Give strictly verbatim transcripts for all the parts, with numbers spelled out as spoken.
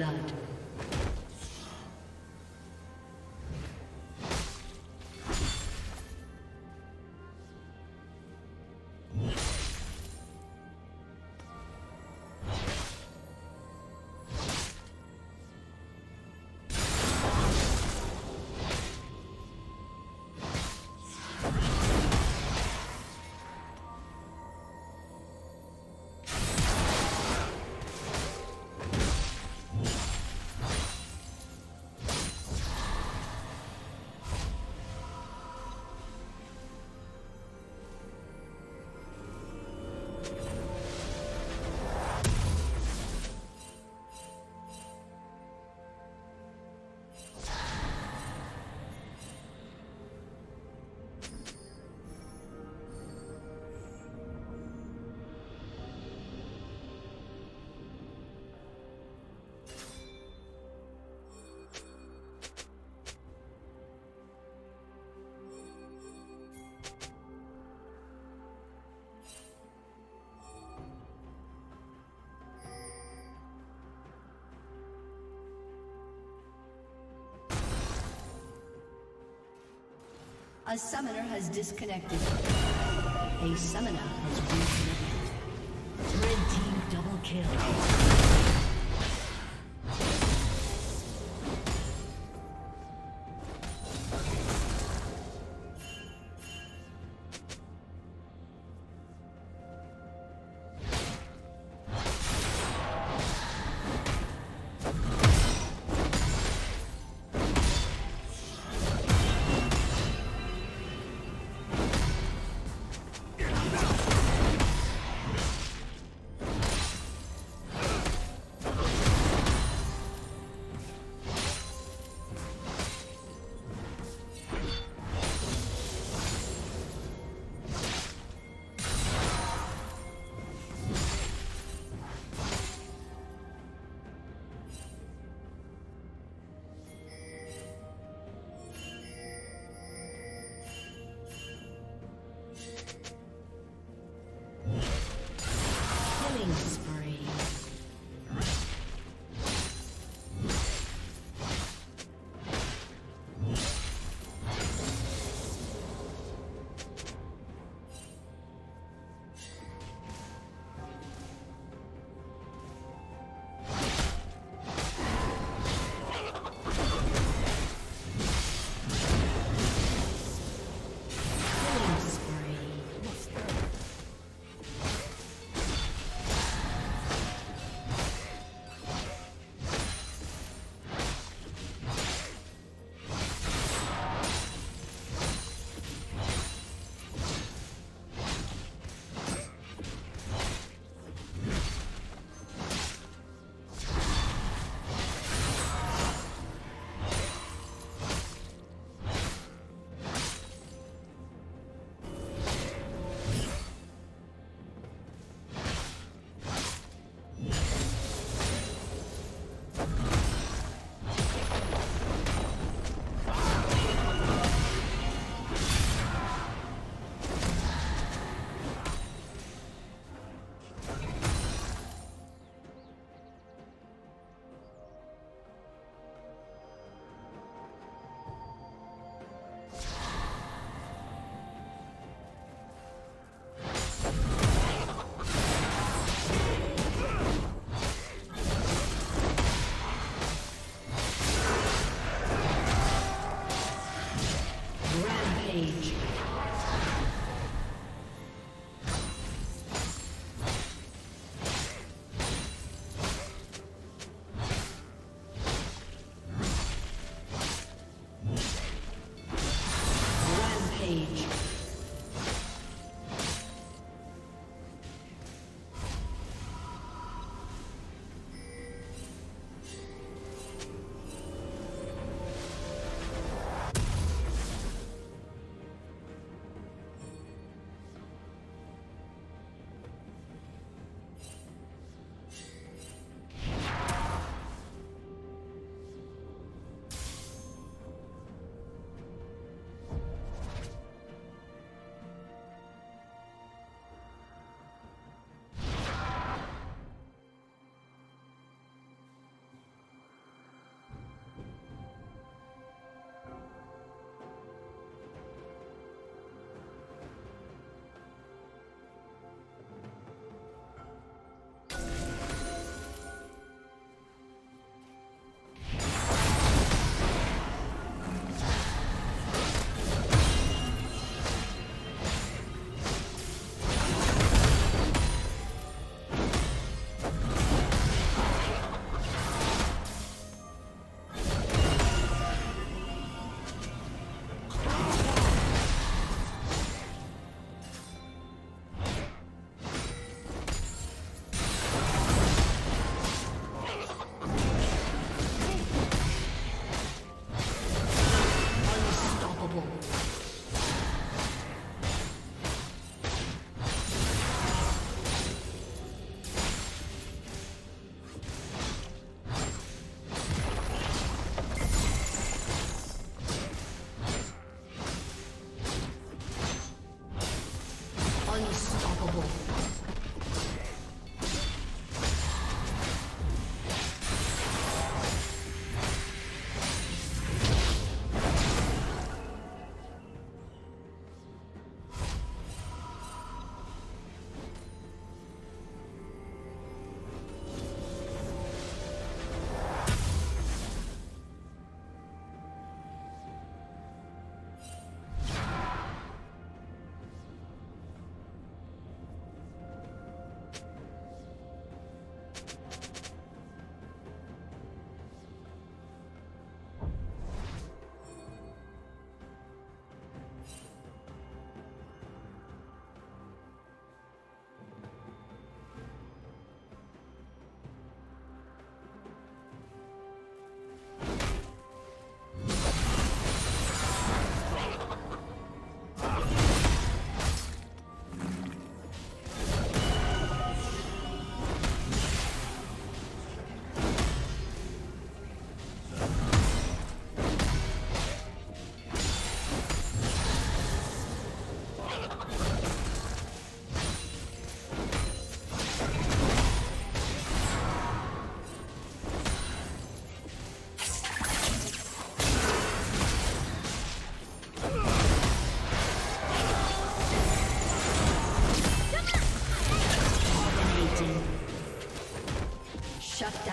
blood. A summoner has disconnected. A summoner has reconnected. Red team double kill.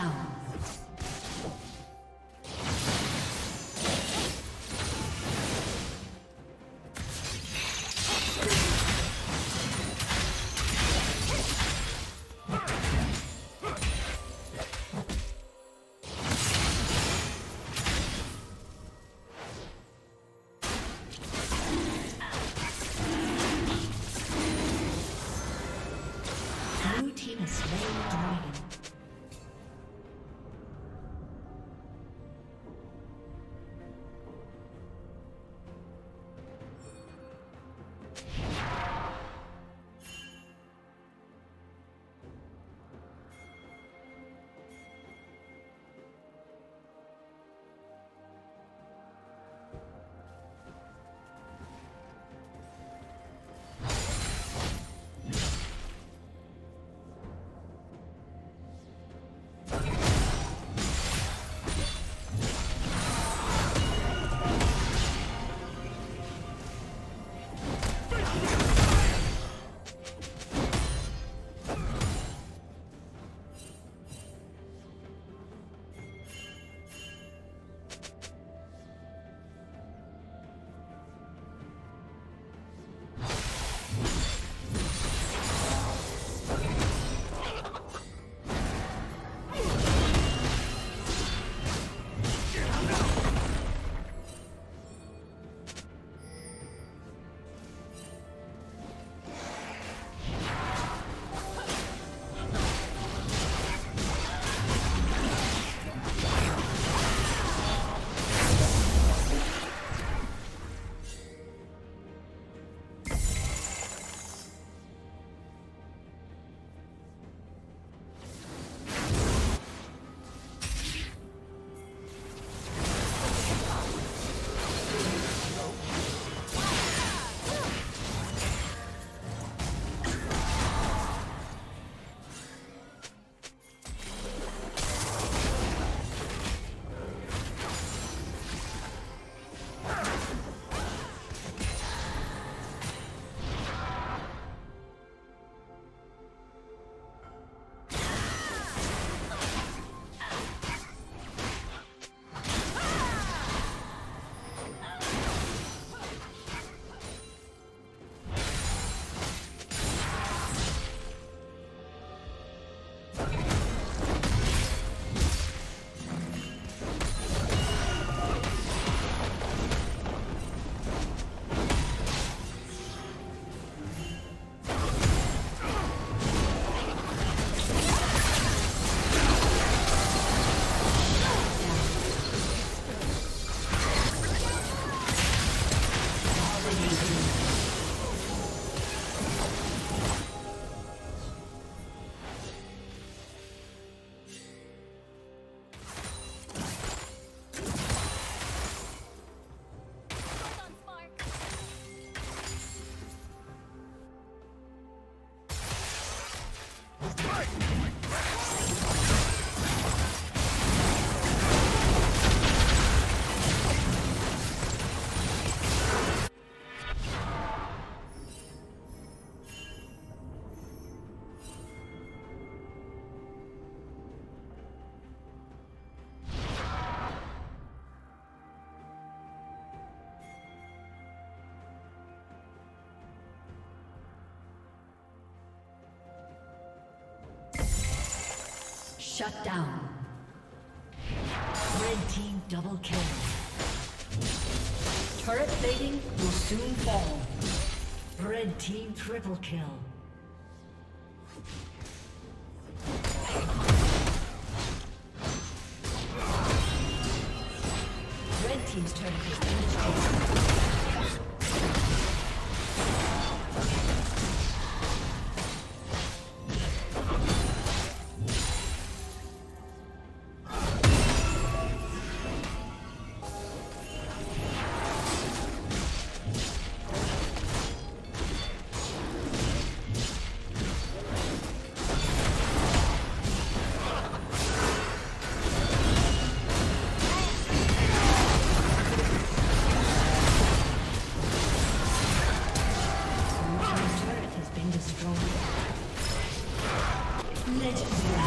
down. Shut down. Red team double kill. Turret plating will soon fall. Red team triple kill. Red team's turret has been destroyed. Legendary.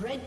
Red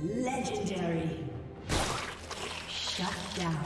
Legendary. Shut down.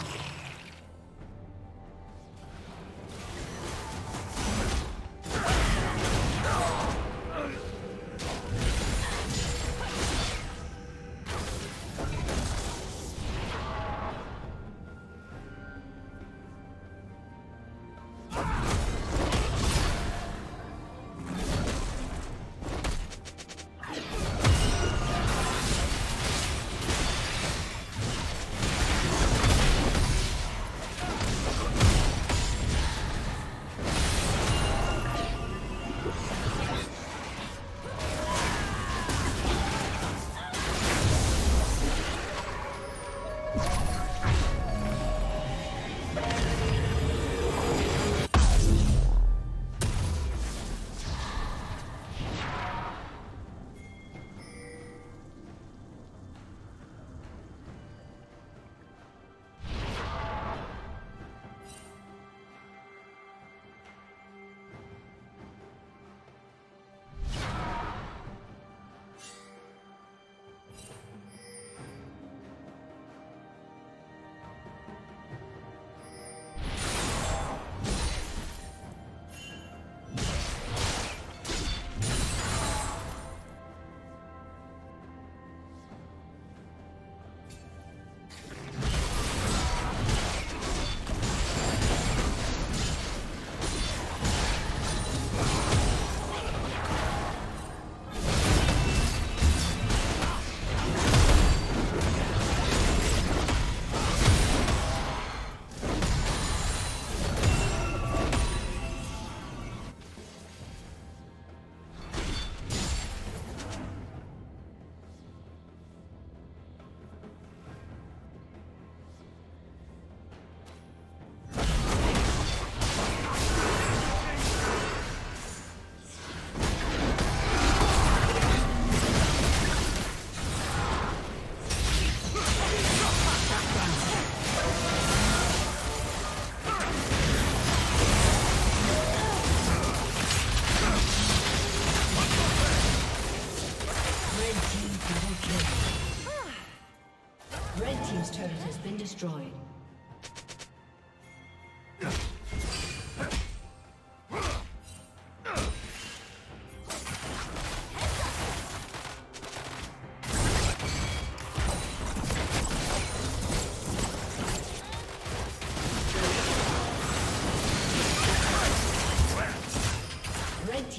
Destroyed.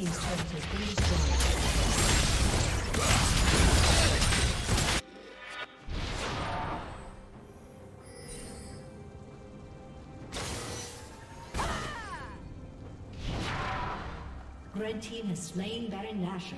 team's turret has been destroyed. Red team has slain Baron Nashor.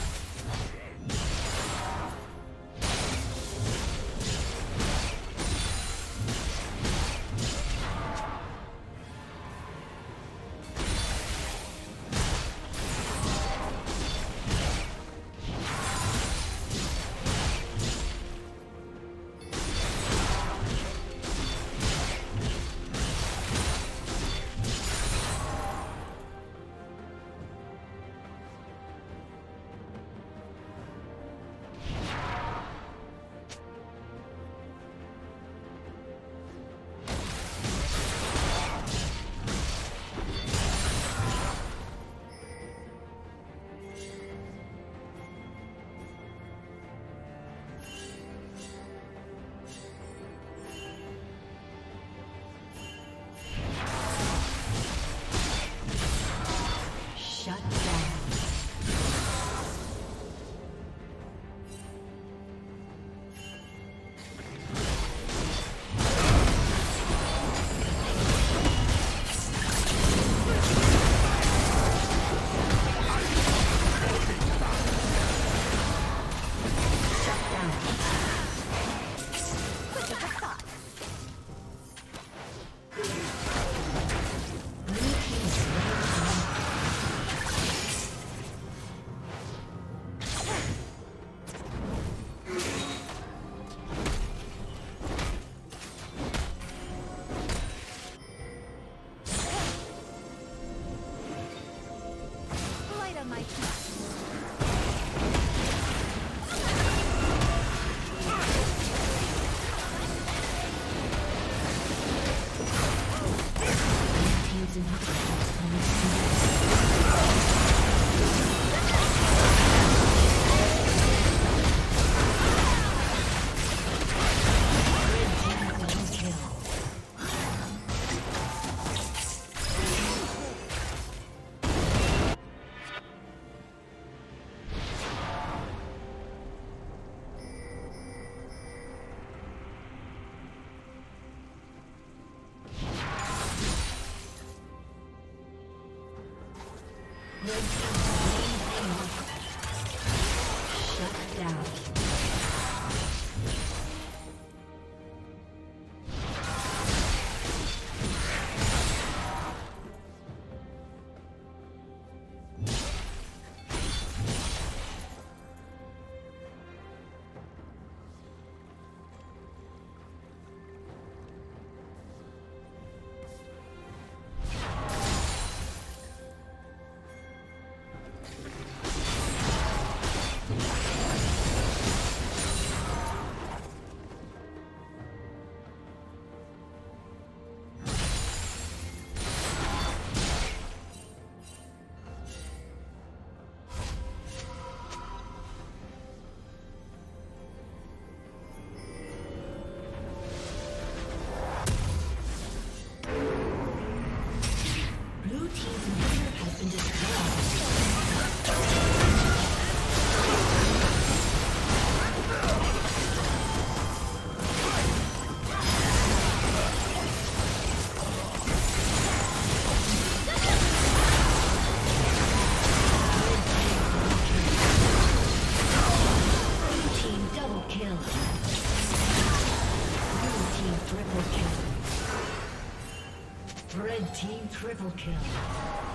Red team triple kill.